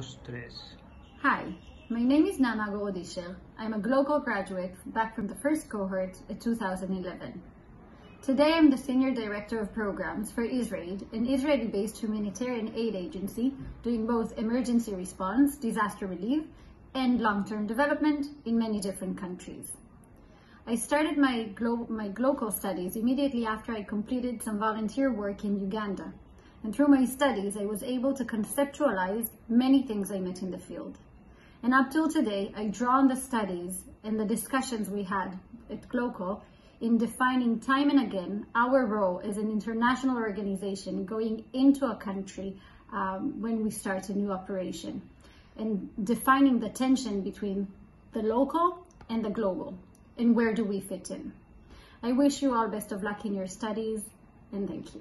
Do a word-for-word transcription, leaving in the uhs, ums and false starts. no stress. Hi, my name is Nana Gorodishir. I'm a Glocal graduate back from the first cohort in two thousand eleven. Today I'm the Senior Director of Programs for IsraAID, an Israeli-based humanitarian aid agency doing both emergency response, disaster relief, and long-term development in many different countries. I started my, glo my Glocal studies immediately after I completed some volunteer work in Uganda. And through my studies, I was able to conceptualize many things I met in the field. And up till today, I draw on the studies and the discussions we had at Glocal in defining time and again our role as an international organization going into a country um, when we start a new operation, and defining the tension between the local and the global, and where do we fit in. I wish you all best of luck in your studies, and thank you.